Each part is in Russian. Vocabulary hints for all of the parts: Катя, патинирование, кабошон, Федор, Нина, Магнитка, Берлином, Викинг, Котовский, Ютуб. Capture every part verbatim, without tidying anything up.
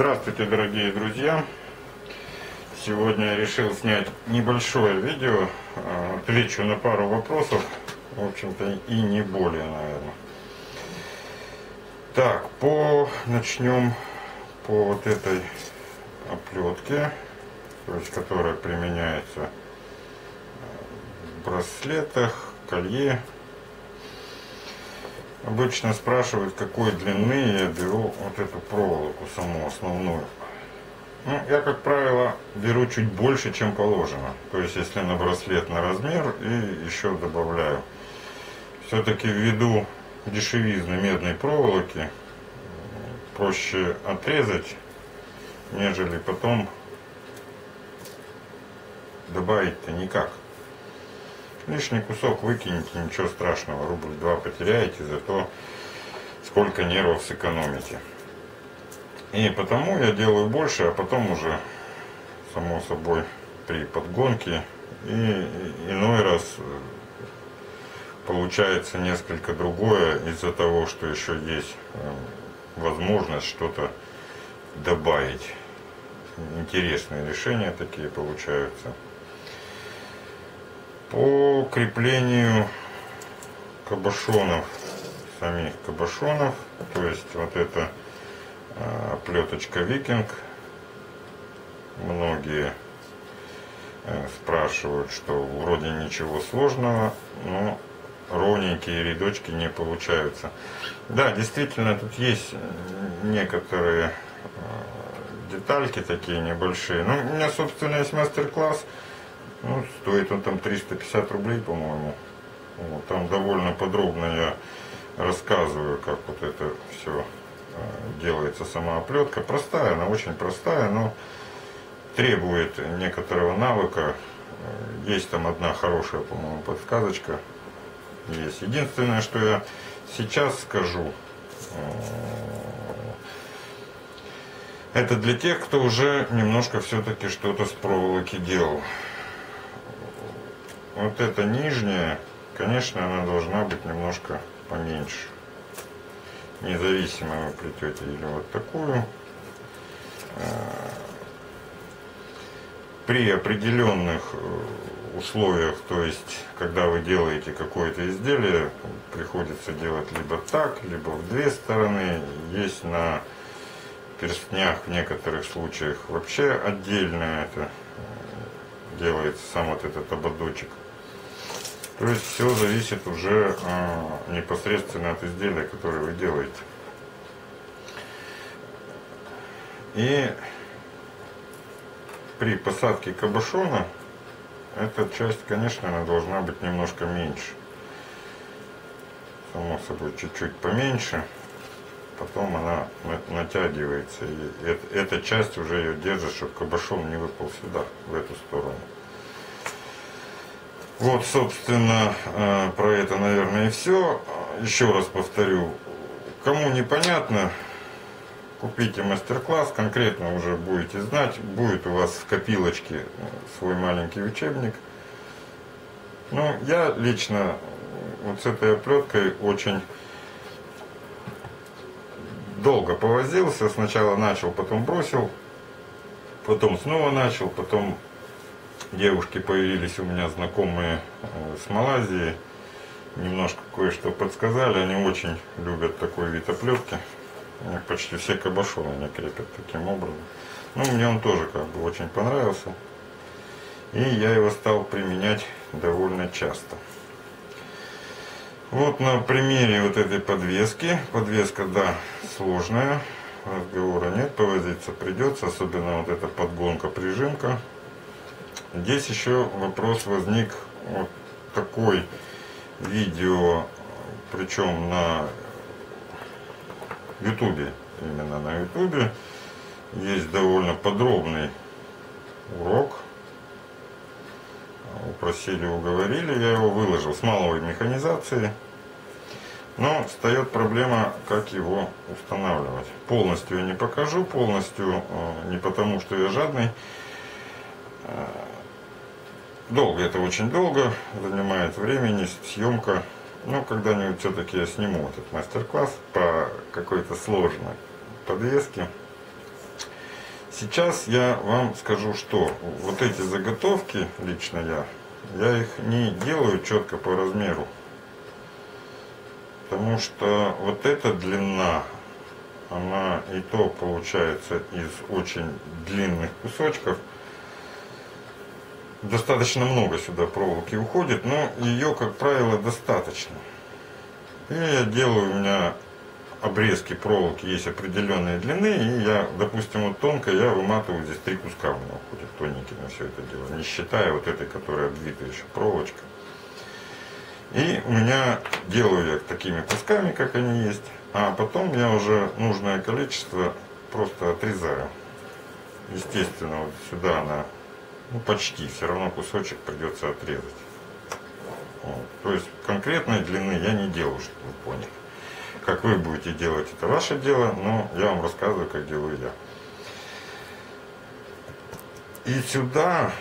Здравствуйте, дорогие друзья! Сегодня я решил снять небольшое видео, отвечу на пару вопросов, в общем-то и не более, наверное. Так, по начнем по вот этой оплетке, то есть которая применяется в браслетах, колье. Обычно спрашивают, какой длины я беру вот эту проволоку, саму основную. Ну, я, как правило, беру чуть больше, чем положено. То есть, если на браслет, на размер, и еще добавляю. Все-таки ввиду дешевизны медной проволоки, проще отрезать, нежели потом добавить-то никак. Лишний кусок выкинете, ничего страшного, рубль-два потеряете, зато сколько нервов сэкономите. И потому я делаю больше, а потом уже, само собой, при подгонке, и иной раз получается несколько другое, из-за того, что еще есть возможность что-то добавить. Интересные решения такие получаются. По креплению кабошонов, самих кабошонов, то есть вот эта оплеточка Викинг, многие спрашивают, что вроде ничего сложного, но ровненькие рядочки не получаются. Да, действительно, тут есть некоторые детальки такие небольшие. Ну, у меня, собственно, есть мастер-класс. Ну, стоит он там триста пятьдесят рублей, по-моему. Вот, там довольно подробно я рассказываю, как вот это все делается, сама оплетка. Простая, она очень простая, но требует некоторого навыка. Есть там одна хорошая, по-моему, подсказочка. Есть. Единственное, что я сейчас скажу, это для тех, кто уже немножко все-таки что-то с проволоки делал. Вот эта нижняя, конечно, она должна быть немножко поменьше. Независимо, вы плетете или вот такую. При определенных условиях, то есть, когда вы делаете какое-то изделие, приходится делать либо так, либо в две стороны. Есть на перстнях в некоторых случаях вообще отдельно это делается, сам вот этот ободочек. То есть все зависит уже а, непосредственно от изделия, которое вы делаете. И при посадке кабошона эта часть, конечно, она должна быть немножко меньше. Само собой, чуть-чуть поменьше. Потом она натягивается, и эта часть уже ее держит, чтобы кабошон не выпал сюда, в эту сторону. Вот, собственно, про это, наверное, и все. Еще раз повторю, кому непонятно, купите мастер-класс, конкретно уже будете знать. Будет у вас в копилочке свой маленький учебник. Ну, я лично вот с этой оплеткой очень долго повозился. Сначала начал, потом бросил, потом снова начал, потом... Девушки появились у меня знакомые с Малайзии, немножко кое-что подсказали, они очень любят такой вид оплетки, почти все кабошоны они крепят таким образом. Ну, мне он тоже как бы очень понравился, и я его стал применять довольно часто. Вот на примере вот этой подвески, подвеска, да, сложная, разговора нет, повозиться придется, особенно вот эта подгонка-прижимка. Здесь еще вопрос возник, вот такой видео, причем на Ютубе, именно на Ютубе, есть довольно подробный урок, упросили, уговорили, я его выложил с малой механизацией, но встает проблема, как его устанавливать. Полностью я не покажу, полностью не потому, что я жадный. Долго, это очень долго, занимает времени, съемка. Но когда-нибудь все-таки я сниму этот мастер-класс по какой-то сложной подвеске. Сейчас я вам скажу, что вот эти заготовки, лично я, я их не делаю четко по размеру. Потому что вот эта длина, она и то получается из очень длинных кусочков. Достаточно много сюда проволоки уходит, но ее, как правило, достаточно. И я делаю, у меня обрезки проволоки есть определенной длины, и я, допустим, вот тонко я выматываю, здесь три куска у меня уходят тоненькие на все это дело, не считая вот этой, которая обвита еще проволочка. И у меня делаю я такими кусками, как они есть, а потом я уже нужное количество просто отрезаю. Естественно, вот сюда она, ну, почти, все равно кусочек придется отрезать. Вот. То есть конкретной длины я не делаю, чтобы вы поняли. Как вы будете делать, это ваше дело, но я вам рассказываю, как делаю я. И сюда,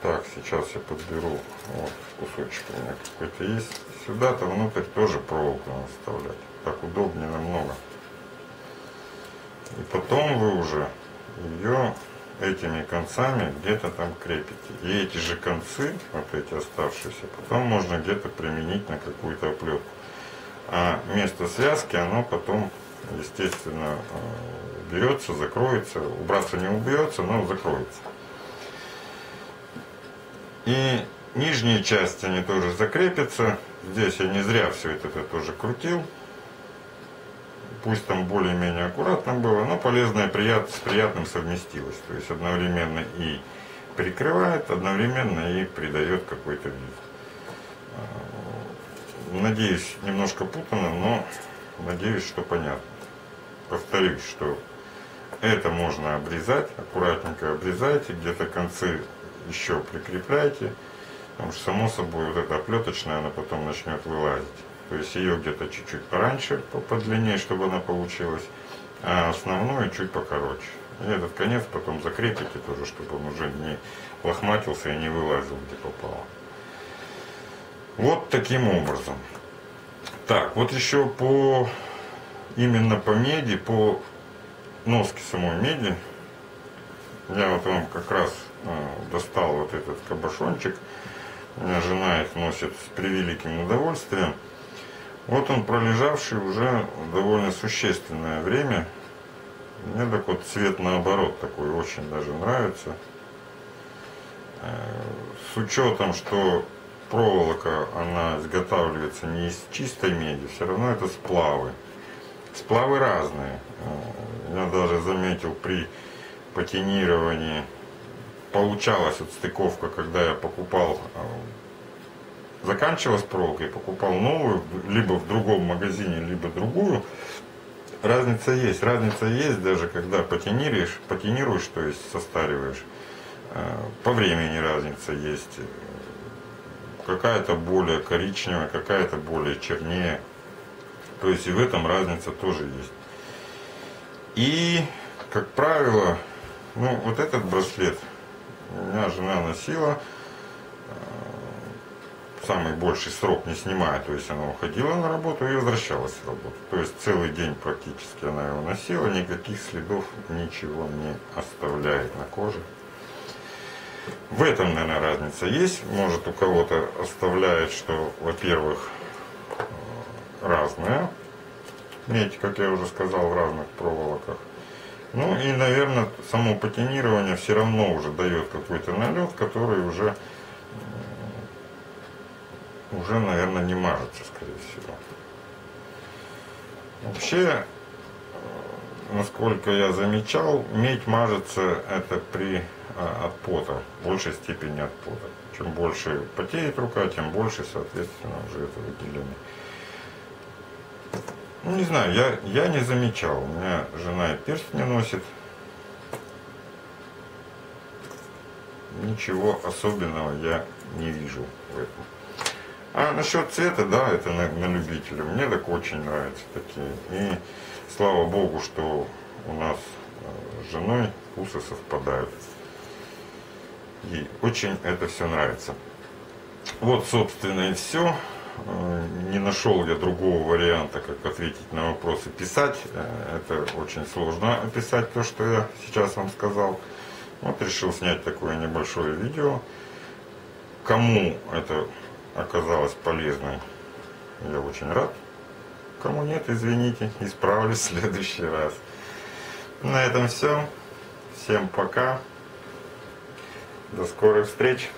так, сейчас я подберу, вот кусочек у меня какой-то есть, сюда-то внутрь тоже проволоку надо вставлять, так удобнее намного. И потом вы уже ее этими концами где-то там крепите. И эти же концы, вот эти оставшиеся, потом можно где-то применить на какую-то оплетку. А место связки, оно потом, естественно, берется, закроется. Убраться не убьется, но закроется. И нижние части, они тоже закрепятся. Здесь я не зря все это, это тоже крутил. Пусть там более-менее аккуратно было, но полезное прият, с приятным совместилось. То есть одновременно и прикрывает, одновременно и придает какой-то вид. Надеюсь, немножко путано, но надеюсь, что понятно. Повторюсь, что это можно обрезать, аккуратненько обрезайте, где-то концы еще прикрепляйте, потому что, само собой, вот эта оплеточная, она потом начнет вылазить. То есть ее где-то чуть-чуть пораньше, подлиннее, чтобы она получилась, а основную чуть покороче. И этот конец потом закрепите тоже, чтобы он уже не лохматился и не вылазил, где попало. Вот таким образом. Так, вот еще по именно по меди, по носке самой меди, я вот вам как раз достал вот этот кабошончик. У меня жена их носит с превеликим удовольствием. Вот он пролежавший уже довольно существенное время. Мне так вот цвет наоборот такой очень даже нравится. С учетом, что проволока, она изготавливается не из чистой меди, все равно это сплавы. Сплавы разные. Я даже заметил, при патинировании получалась вот стыковка, когда я покупал, заканчивалась проволока и покупал новую, либо в другом магазине, либо другую. Разница есть. Разница есть даже, когда патинируешь, патинируешь, то есть состариваешь. По времени разница есть. Какая-то более коричневая, какая-то более чернее. То есть и в этом разница тоже есть. И, как правило, ну вот этот браслет у меня жена носила. Самый больший срок не снимая. То есть она уходила на работу и возвращалась с работы. То есть целый день практически она его носила. Никаких следов, ничего не оставляет на коже. В этом, наверное, разница есть. Может, у кого-то оставляет, что, во-первых, разная медь, как я уже сказал, в разных проволоках. Ну и, наверное, само патинирование все равно уже дает какой-то налет, который уже, уже, наверное, не мажется, скорее всего. Вообще, насколько я замечал, медь мажется это при, а, от пота, в большей степени от пота. Чем больше потеет рука, тем больше, соответственно, уже это выделение. Ну, не знаю, я, я не замечал. У меня жена и перстень не носит. Ничего особенного я не вижу в этом. А насчет цвета, да, это на, на любителя. Мне так очень нравятся такие. И слава богу, что у нас с женой вкусы совпадают. Ей очень это все нравится. Вот, собственно, и все. не нашел я другого варианта, как ответить на вопросы. Писать — это очень сложно, описать то, что я сейчас вам сказал. Вот решил снять такое небольшое видео. Кому это оказалось полезным, я очень рад. Кому нет, извините, исправлюсь в следующий раз. На этом все. Всем пока. До скорых встреч.